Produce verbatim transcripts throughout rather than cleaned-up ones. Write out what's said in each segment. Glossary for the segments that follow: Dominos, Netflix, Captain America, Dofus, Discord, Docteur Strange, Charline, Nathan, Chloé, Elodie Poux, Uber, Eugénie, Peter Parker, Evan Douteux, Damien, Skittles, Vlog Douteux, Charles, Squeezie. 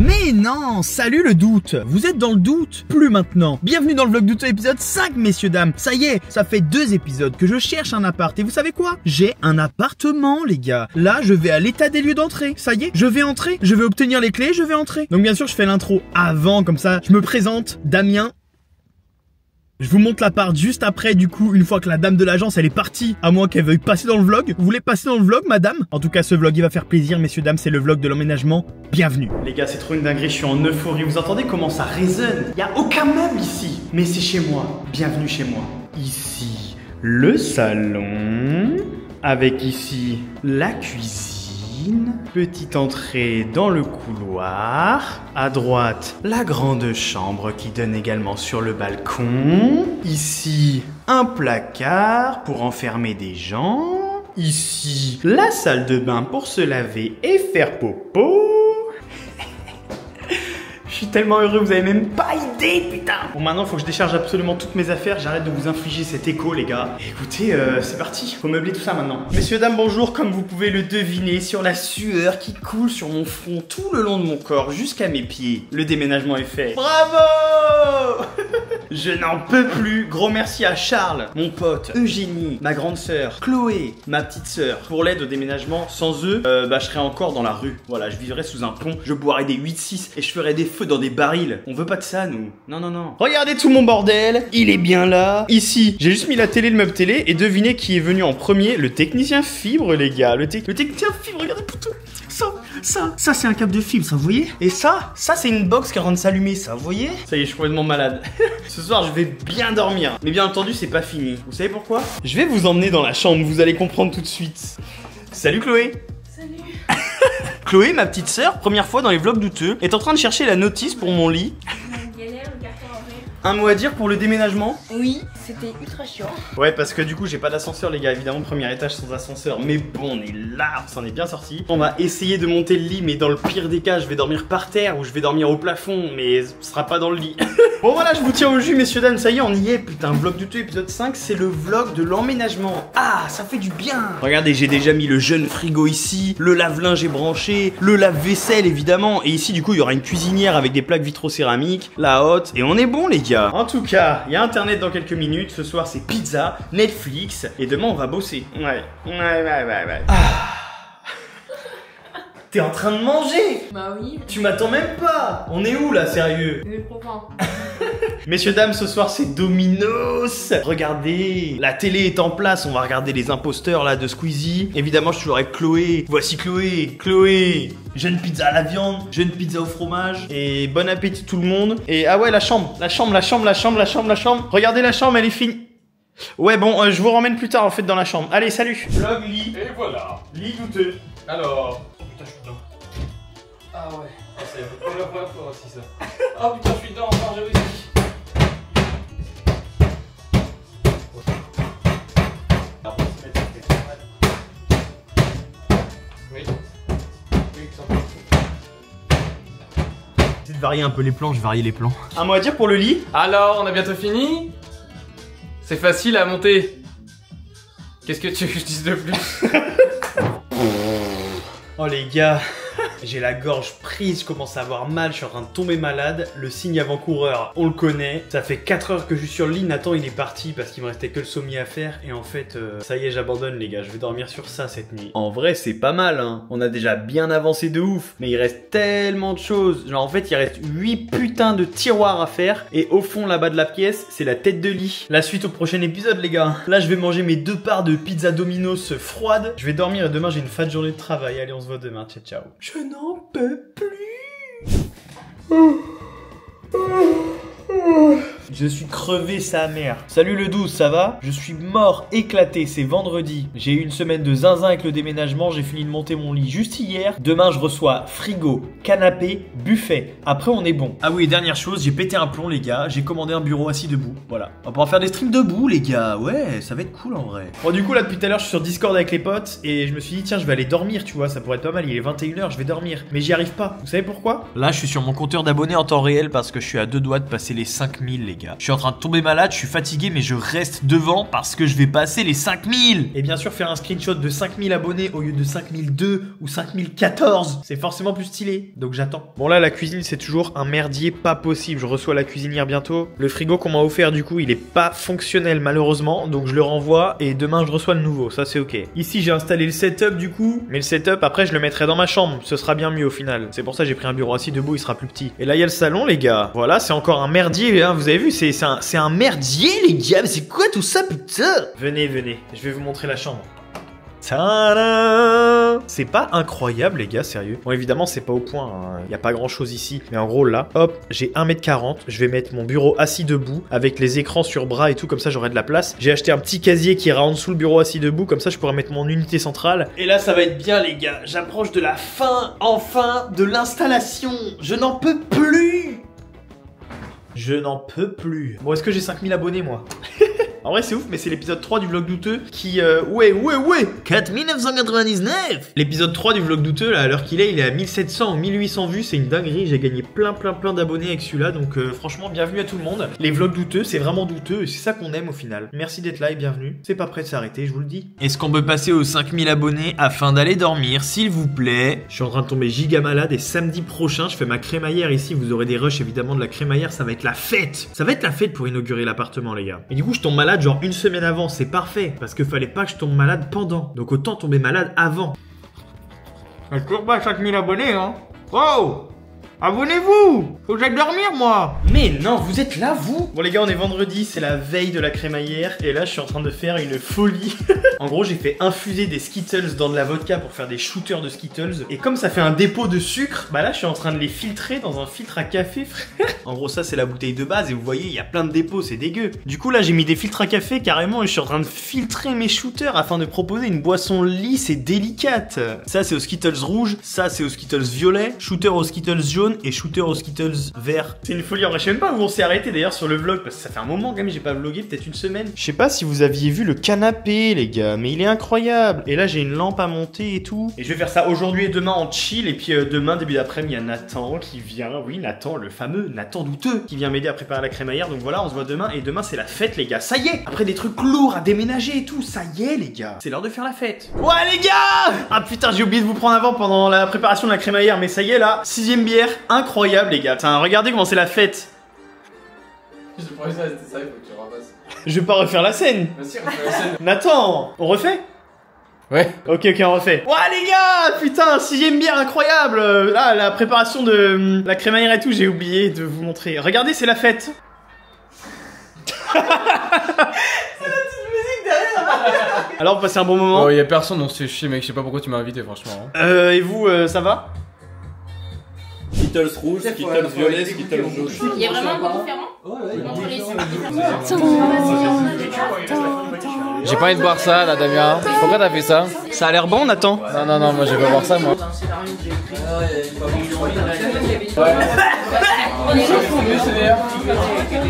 Mais non, salut le doute. Vous êtes dans le doute? Plus maintenant. Bienvenue dans le vlog douteux épisode cinq, messieurs dames. Ça y est, ça fait deux épisodes que je cherche un appart. Et vous savez quoi? J'ai un appartement, les gars. Là, je vais à l'état des lieux d'entrée. Ça y est, je vais entrer. Je vais obtenir les clés, je vais entrer. Donc bien sûr, je fais l'intro avant, comme ça, je me présente, Damien. Je vous montre l'appart juste après, du coup, une fois que la dame de l'agence, elle est partie, à moins qu'elle veuille passer dans le vlog. Vous voulez passer dans le vlog, madame? En tout cas, ce vlog, il va faire plaisir, messieurs, dames, c'est le vlog de l'emménagement. Bienvenue. Les gars, c'est trop une dinguerie, je suis en euphorie. Vous entendez comment ça résonne? Il n'y a aucun meuble ici. Mais c'est chez moi. Bienvenue chez moi. Ici, le salon, avec ici, la cuisine. Petite entrée dans le couloir. À droite, la grande chambre qui donne également sur le balcon. Ici, un placard pour enfermer des gens. Ici, la salle de bain pour se laver et faire popo. Je suis tellement heureux, vous avez même pas idée, putain. Bon, maintenant, faut que je décharge absolument toutes mes affaires. J'arrête de vous infliger cet écho, les gars. Écoutez, euh, c'est parti. Faut meubler tout ça maintenant. Messieurs, dames, bonjour. Comme vous pouvez le deviner, sur la sueur qui coule sur mon front tout le long de mon corps jusqu'à mes pieds, le déménagement est fait. Bravo! Je n'en peux plus. Gros merci à Charles, mon pote, Eugénie, ma grande sœur, Chloé, ma petite sœur, pour l'aide au déménagement. Sans eux, euh, bah, je serais encore dans la rue. Voilà, je vivrais sous un pont, je boirais des huit six et je ferais des feux dans des barils. On veut pas de ça, nous. Non, non, non. Regardez tout mon bordel. Il est bien là. Ici, j'ai juste mis la télé, le meuble télé, et devinez qui est venu en premier? Le technicien fibre, les gars. Le, te le technicien fibre, regardez pour tout. Ça, ça, ça c'est un câble de fibre, ça, vous voyez? Et ça, ça c'est une box qui est en train de s'allumer, ça, vous voyez? Ça y est, je suis complètement malade. Ce soir, je vais bien dormir. Mais bien entendu, c'est pas fini. Vous savez pourquoi? Je vais vous emmener dans la chambre, vous allez comprendre tout de suite. Salut Chloé. Salut. Chloé, ma petite sœur, première fois dans les vlogs douteux, est en train de chercher la notice pour mon lit. Un mot à dire pour le déménagement? Oui, c'était ultra chiant. Ouais, parce que du coup, j'ai pas d'ascenseur, les gars. Évidemment, premier étage sans ascenseur. Mais bon, on est là, on s'en est bien sorti. On va essayer de monter le lit, mais dans le pire des cas, je vais dormir par terre ou je vais dormir au plafond, mais ce sera pas dans le lit. Bon, voilà, je vous tiens au jus, messieurs, dames. Ça y est, on y est. Putain, vlog douteux épisode cinq, c'est le vlog de l'emménagement. Ah, ça fait du bien. Regardez, j'ai déjà mis le jeune frigo ici, le lave-linge est branché, le lave-vaisselle, évidemment. Et ici, du coup, il y aura une cuisinière avec des plaques vitrocéramiques, la hotte, et on est bon, les gars. En tout cas, il y a internet dans quelques minutes. Ce soir, c'est pizza, Netflix, et demain, on va bosser. Ouais, ouais, ouais, ouais, ouais. Ah. T'es en train de manger? Bah oui. Tu m'attends même pas. On est où là, sérieux? Les copains. Messieurs, dames, ce soir c'est Dominos. Regardez, la télé est en place. On va regarder les imposteurs là de Squeezie. Évidemment, je suis toujours avec Chloé. Voici Chloé. Chloé, jeune pizza à la viande, jeune pizza au fromage. Et bon appétit tout le monde. Et ah ouais, la chambre, la chambre, la chambre, la chambre, la chambre, la chambre. Regardez la chambre, elle est finie. Ouais, bon, euh, je vous ramène plus tard en fait dans la chambre. Allez, salut. Vlog lit. Et voilà, lit douteux. Alors. Putain, je suis dedans. Ah ouais, ah, c'est la première fois aussi ça. Ah oh, putain, je suis dedans, enfin j'ai réussi. J'essaie de varier un peu les plans, je varie les plans. Un mot à dire pour le lit? Alors, on a bientôt fini. C'est facile à monter. Qu'est-ce que tu veux que je dise de plus? Oh les gars, j'ai la gorge prise, je commence à avoir mal, je suis en train de tomber malade. Le signe avant-coureur, on le connaît. Ça fait quatre heures que je suis sur le lit, Nathan il est parti parce qu'il me restait que le sommier à faire. Et en fait, euh, ça y est, j'abandonne les gars, je vais dormir sur ça cette nuit. En vrai, c'est pas mal, hein. On a déjà bien avancé de ouf. Mais il reste tellement de choses. Genre en fait, il reste huit putains de tiroirs à faire. Et au fond, là-bas de la pièce, c'est la tête de lit. La suite au prochain épisode les gars. Là, je vais manger mes deux parts de pizza Dominos froide. Je vais dormir et demain, j'ai une fin de journée de travail. Allez, on se voit demain, ciao ciao. Je n'en peux plus. Je suis crevé sa mère. Salut le douze, ça va? Je suis mort, éclaté, c'est vendredi. J'ai eu une semaine de zinzin avec le déménagement, j'ai fini de monter mon lit juste hier. Demain, je reçois frigo, canapé, buffet. Après, on est bon. Ah oui, dernière chose, j'ai pété un plomb, les gars. J'ai commandé un bureau assis debout. Voilà. On va pouvoir faire des streams debout, les gars. Ouais, ça va être cool en vrai. Bon, du coup, là, depuis tout à l'heure, je suis sur Discord avec les potes et je me suis dit, tiens, je vais aller dormir, tu vois, ça pourrait être pas mal. Il est vingt et une heures, je vais dormir. Mais j'y arrive pas. Vous savez pourquoi? Là, je suis sur mon compteur d'abonnés en temps réel parce que je suis à deux doigts de passer les cinq mille, les gars. gars. Je suis en train de tomber malade, je suis fatigué, mais je reste devant parce que je vais passer les cinq mille. Et bien sûr, faire un screenshot de cinq mille abonnés au lieu de cinq mille deux ou cinq mille quatorze, c'est forcément plus stylé. Donc j'attends. Bon là, la cuisine, c'est toujours un merdier pas possible. Je reçois la cuisinière bientôt. Le frigo qu'on m'a offert, du coup, il est pas fonctionnel malheureusement. Donc je le renvoie et demain, je reçois le nouveau. Ça, c'est ok. Ici, j'ai installé le setup du coup. Mais le setup, après, je le mettrai dans ma chambre. Ce sera bien mieux au final. C'est pour ça que j'ai pris un bureau assis debout, il sera plus petit. Et là, il y a le salon, les gars. Voilà, c'est encore un merdier, hein. Vous avez vu, c'est un, un merdier, les gars. Mais c'est quoi tout ça, putain? Venez, venez. Je vais vous montrer la chambre. Tadam! C'est pas incroyable, les gars, sérieux. Bon, évidemment, c'est pas au point, hein. Y a pas grand chose ici. Mais en gros, là, hop, j'ai un mètre quarante. Je vais mettre mon bureau assis debout avec les écrans sur bras et tout. Comme ça, j'aurai de la place. J'ai acheté un petit casier qui ira en dessous le bureau assis debout. Comme ça, je pourrai mettre mon unité centrale. Et là, ça va être bien, les gars. J'approche de la fin, enfin, de l'installation. Je n'en peux plus. Je n'en peux plus. Bon, est-ce que j'ai cinq mille abonnés, moi? En vrai c'est ouf, mais c'est l'épisode trois du vlog douteux qui... Euh, ouais, ouais, ouais, quatre mille neuf cent quatre-vingt-dix-neuf. L'épisode trois du vlog douteux, là, à l'heure qu'il est, il est à mille sept cents ou mille huit cents vues, c'est une dinguerie, j'ai gagné plein plein plein d'abonnés avec celui-là, donc euh, franchement, bienvenue à tout le monde. Les vlogs douteux, c'est vraiment douteux, et c'est ça qu'on aime au final. Merci d'être là et bienvenue, c'est pas prêt de s'arrêter, je vous le dis. Est-ce qu'on peut passer aux cinq mille abonnés afin d'aller dormir, s'il vous plaît? Je suis en train de tomber giga malade, et samedi prochain, je fais ma crémaillère ici, vous aurez des rushs évidemment de la crémaillère, ça va être la fête. Ça va être la fête pour inaugurer l'appartement, les gars. Et du coup, je tombe malade genre une semaine avant, c'est parfait, parce que fallait pas que je tombe malade pendant, donc autant tomber malade avant. Je cours pas à cinq mille abonnés, hein. Wow, abonnez-vous, faut que j'aille dormir moi. Mais non, vous êtes là vous. Bon les gars, on est vendredi, c'est la veille de la crémaillère, et là je suis en train de faire une folie. En gros j'ai fait infuser des Skittles dans de la vodka pour faire des shooters de Skittles, et comme ça fait un dépôt de sucre, bah là je suis en train de les filtrer dans un filtre à café, frère. En gros ça c'est la bouteille de base, et vous voyez il y a plein de dépôts, c'est dégueu. Du coup là j'ai mis des filtres à café carrément, et je suis en train de filtrer mes shooters afin de proposer une boisson lisse et délicate. Ça c'est aux Skittles rouges, ça c'est aux Skittles violets, shooter aux Skittles jaune et shooter aux Skittles vert. C'est une folie en vrai. Je sais même pas où on s'est arrêté d'ailleurs sur le vlog, parce que ça fait un moment quand même, j'ai pas vlogué, peut-être une semaine. Je sais pas si vous aviez vu le canapé les gars, mais il est incroyable. Et là j'ai une lampe à monter et tout. Et je vais faire ça aujourd'hui et demain en chill. Et puis euh, demain début d'après-midi il y a Nathan qui vient. Oui Nathan, le fameux Nathan douteux, qui vient m'aider à préparer la crémaillère. Donc voilà, on se voit demain. Et demain c'est la fête les gars, ça y est. Après des trucs lourds à déménager et tout, ça y est les gars, c'est l'heure de faire la fête. Ouais les gars. Ah putain j'ai oublié de vous prendre avant pendant la préparation de la crémaillère, mais ça y est là, sixième bière. Incroyable les gars, enfin, regardez comment c'est la fête. Je pensais que c'était ça, il faut que tu repasses. Je vais pas refaire la scène. Bah si, refais la scène. Nathan, on refait? Ouais. Ok, ok, on refait. Ouah les gars, putain, sixième bière incroyable. Là, la préparation de la crémaillère et tout, j'ai oublié de vous montrer. Regardez, c'est la fête. Alors, passez un bon moment. Oh, y'a personne, on se fait chier, mec, je sais pas pourquoi tu m'as invité, franchement. Euh, et vous, euh, ça va? Skittles rouge, Skittles violet, Skittles rouge. Il y a vraiment un goût différent. J'ai pas envie de boire ça là, Damien. Pourquoi t'as fait ça? Ça a l'air bon, Nathan. Non, non, non, moi je vais pas boire ça, moi.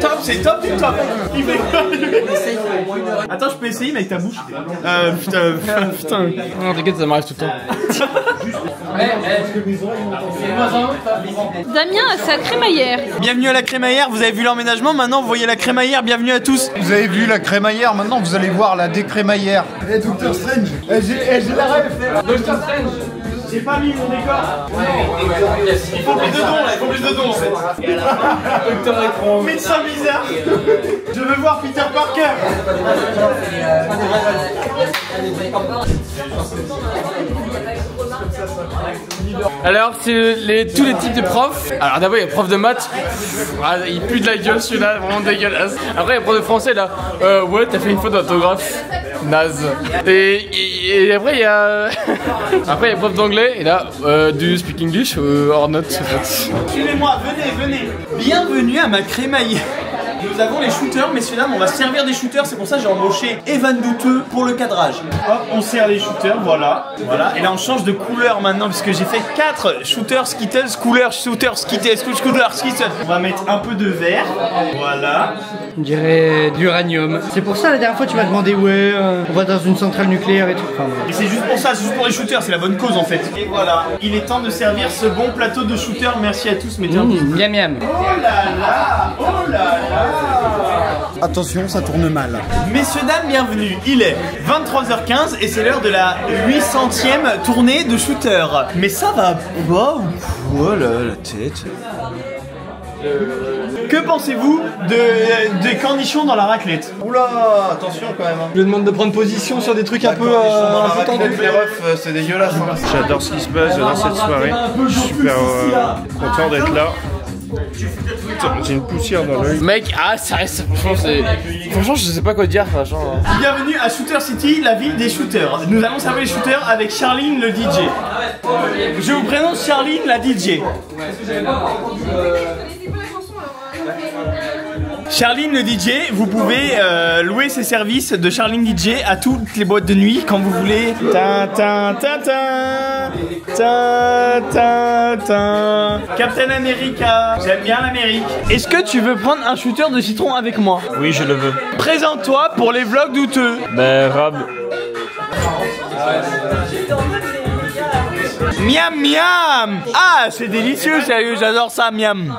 Top, c'est top, c'est top. Il fait quoi? Attends, je peux essayer, mais avec ta bouche. Euh, putain, putain. Non, t'inquiète, ça m'arrive tout le temps. Damien a sa crémaillère. Bienvenue à la crémaillère, vous avez vu l'emménagement, maintenant vous voyez la crémaillère, bienvenue à tous. Vous avez vu la crémaillère, maintenant vous allez voir la décrémaillère. Eh Docteur Strange, j'ai la rêve. Docteur Strange, j'ai pas mis mon décor. Il faut plus de dons là, il faut plus de dons en fait. Médecin bizarre. Je veux voir Peter Parker. Alors c'est les, tous les types de profs. Alors d'abord il y a le prof de maths, il pue de la gueule celui-là, vraiment dégueulasse. Après il y a le prof de français là, euh, ouais t'as fait une faute d'orthographe, naze. Et, et, et après il y a... Après il y a le prof d'anglais et là, euh, do you speak English or not? Suivez-moi, venez, venez. Bienvenue à ma crémaillère. Nous avons les shooters, messieurs dames, on va servir des shooters, c'est pour ça que j'ai embauché Evan Douteux pour le cadrage. Hop, on sert les shooters, voilà. Voilà, et là on change de couleur maintenant, puisque j'ai fait quatre shooters, Skittles, couleur, shooters, Skittles, couleur, Skittles. On va mettre un peu de vert, voilà. On dirait d'uranium. C'est pour ça la dernière fois tu m'as demandé, ouais, euh, on va dans une centrale nucléaire et tout. Enfin, ouais. Et c'est juste pour ça, c'est juste pour les shooters, c'est la bonne cause en fait. Et voilà, il est temps de servir ce bon plateau de shooters, merci à tous, mesdames. Miam miam. Oh là là, oh là là. Ah. Attention, ça tourne mal. Messieurs, dames, bienvenue. Il est vingt-trois heures quinze et c'est l'heure de la huit centième tournée de shooter. Mais ça va... Wow. Voilà la tête. Que pensez-vous de, des cornichons dans la raclette? Oula, attention quand même. Je lui demande de prendre position sur des trucs un peu tendus. Les refs, c'est dégueulasse. J'adore ce qui se passe dans cette soirée. Je suis super content d'être là. J'ai une poussière dans l'œil. Mec, ah, ça reste. Franchement, c'est. Franchement, je sais pas quoi dire. Genre... Bienvenue à Shooter City, la ville des shooters. Nous allons servir les shooters avec Charline, le D J. Je vous présente Charline, la D J. Charline le D J, vous pouvez euh, louer ses services de Charline D J à toutes les boîtes de nuit quand vous voulez. Ta ta ta ta ta ta ta. Captain America, j'aime bien l'Amérique. Est-ce que tu veux prendre un shooter de citron avec moi? Oui, je le veux. Présente-toi pour les vlogs douteux. Ben, Rab. Miam miam. Ah, c'est délicieux, sérieux, j'adore ça, miam.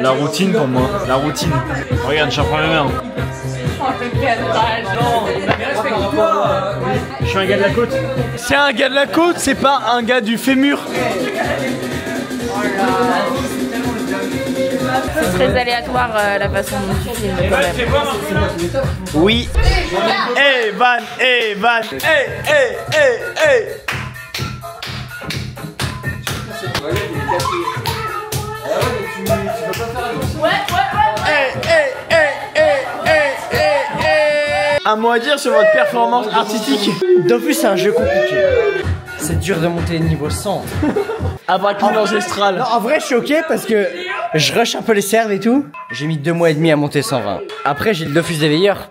La routine pour moi, la routine. Regarde, j'en prends le verre. Je suis un gars de la côte. C'est un gars de la côte, c'est pas un gars du fémur. C'est très aléatoire euh, la façon dont tu filmes. Oui. Evan, Evan, eh, eh, eh, eh. Un mot à dire sur votre performance artistique? Dofus, c'est un jeu compliqué. C'est dur de monter les niveaux cent. Abattement ancestral. Non, en vrai, je suis ok parce que je rush un peu les serves et tout. J'ai mis deux mois et demi à monter cent vingt. Après, j'ai le Dofus des veilleurs.